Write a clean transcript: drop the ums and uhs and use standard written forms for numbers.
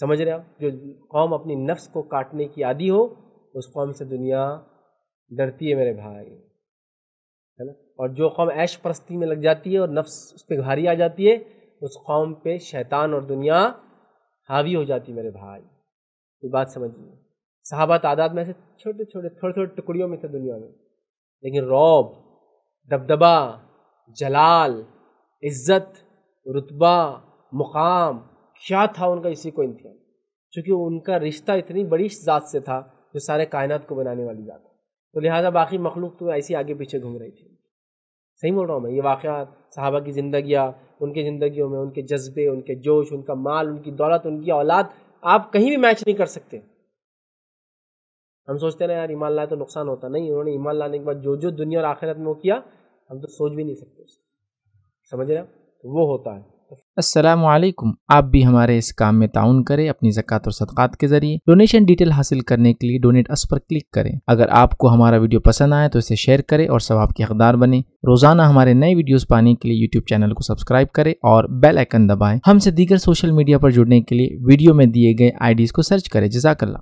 समझ रहे हो आप, जो कौम अपनी नफ्स को काटने की आदी हो उस कौम से दुनिया डरती है मेरे भाई, है ना। और जो कौम ऐश परस्ती में लग जाती है और नफ्स उस पर भारी आ जाती है उस कौम पे शैतान और दुनिया हावी हो जाती है मेरे भाई। ये बात समझिए, सहाबा तादाद में से छोटे छोटे थोड़े थोड़े टुकड़ियों में थे दुनिया में, लेकिन रौब, दबदबा, जलाल, इज्जत, रुतबा, मुकाम क्या था उनका, इसी को इम्तिहान, क्योंकि उनका रिश्ता इतनी बड़ी ज़ात से था जो सारे कायनात को बनाने वाली ज़ात है। तो लिहाजा बाकी मखलूक तो ऐसी आगे पीछे घूम रही थी। सही बोल रहा हूँ मैं, ये वाक़यात सहाबा की ज़िंदगियाँ, उनकी ज़िंदगियों में उनके जज्बे, उनके जोश, उनका माल, उनकी दौलत, उनकी औलाद आप कहीं भी मैच नहीं कर सकते। हम सोचते ना यार ईमान लाए तो नुकसान होता, नहीं, उन्होंने ईमान लाने के बाद जो जो दुनिया और आखिरत में वो किया हम तो सोच भी नहीं सकते, समझ रहे हैं, वो होता है। अस्सलाम वालेकुम, आप भी हमारे इस काम में ताउन करें अपनी ज़कात और सदक़ात के ज़रिए। डोनेशन डिटेल हासिल करने के लिए डोनेट अस पर क्लिक करें। अगर आपको हमारा वीडियो पसंद आए तो इसे शेयर करें और सवाब के हक़दार बने। रोज़ाना हमारे नए वीडियोस पाने के लिए यूट्यूब चैनल को सब्सक्राइब करें और बेल आइकन दबाएं। हमसे दीगर सोशल मीडिया पर जुड़ने के लिए वीडियो में दिए गए IDs को सर्च करें। जज़ाकल्लाह।